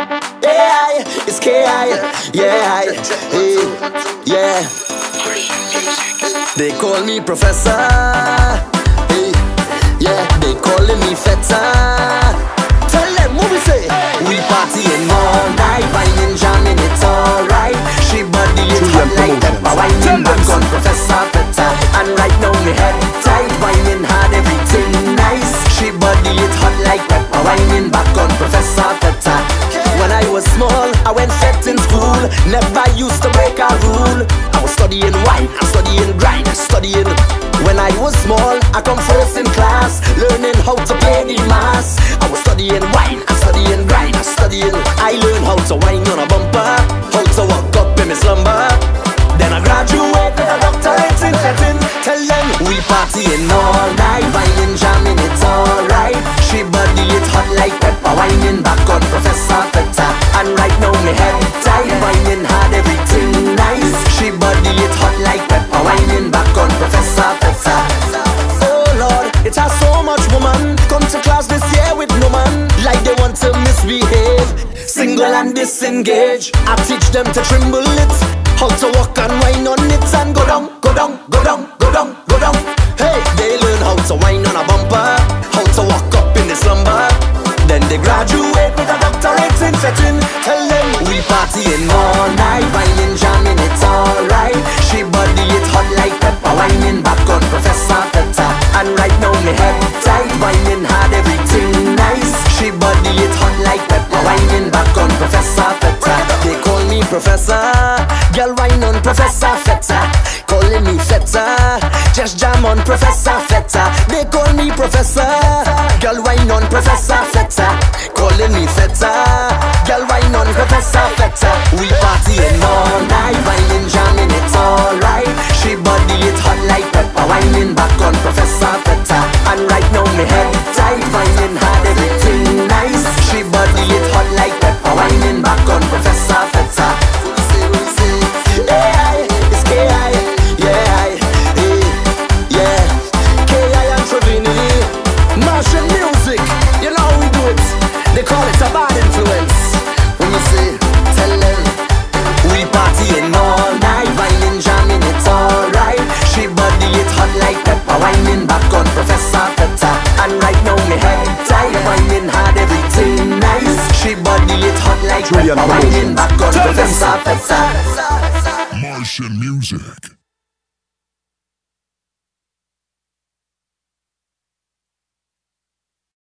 AI, it's KI, yeah, yeah. They call me Professor, hey, yeah, they calling me Feter. Tell them what we say. We partying all night, buying jamming, it's alright. She body it hot like pepper, whining back on Professor Feter. And right now me head tight, whining hard, everything nice. She body it hot like pepper, whining back on Professor Feter. When I was small, I went fet in school. Never used to break a rule. I was studying wine, studying grind, studying. When I was small, I come first in class, learning how to play the mass. I was studying wine, studying grind, studying. I learned how to wine on a bumper, how to walk up in my slumber. Then I graduate with a doctorate in fetting. Tell them we partying all night, buying jamming, it's alright. She body it hot like pepper, whining back on Professor Feter. And right now me head tight, whining hard, everything nice. She body it hot like pepper, whining back on Professor Feter. Oh Lord, it has so much woman come to class this year with no man, like they want to misbehave, single and disengage. I teach them to trimble it, how to walk and whine on it and go down, go down, go down, go down, go down. Hey, they learn how to whine on a bumper, how to walk up in the slumber. Then they graduate with a doctorate in fetting. Tell them we partying all night, whining, jamming, it's alright. She body it hot like pepper, whining back on Professor Feter. And right now me head tight, whining hard, everything nice. She body it hot like pepper, whining back on Professor Feter. They call me Professor. Girl, whine on Professor Feter, calling me Feter. Just jam on Professor Feter. They call me Professor. Girl, whine on Professor Feter, calling me Feter. Girl, whine on Professor Feter. We partying all night, whining, jamming, it's alright. She body it hot like pepper, whining back on Professor Feter. And right now me head tight, whining hard, everything nice. She body it hot like pepper, whining back on Professor Feter. Martian music.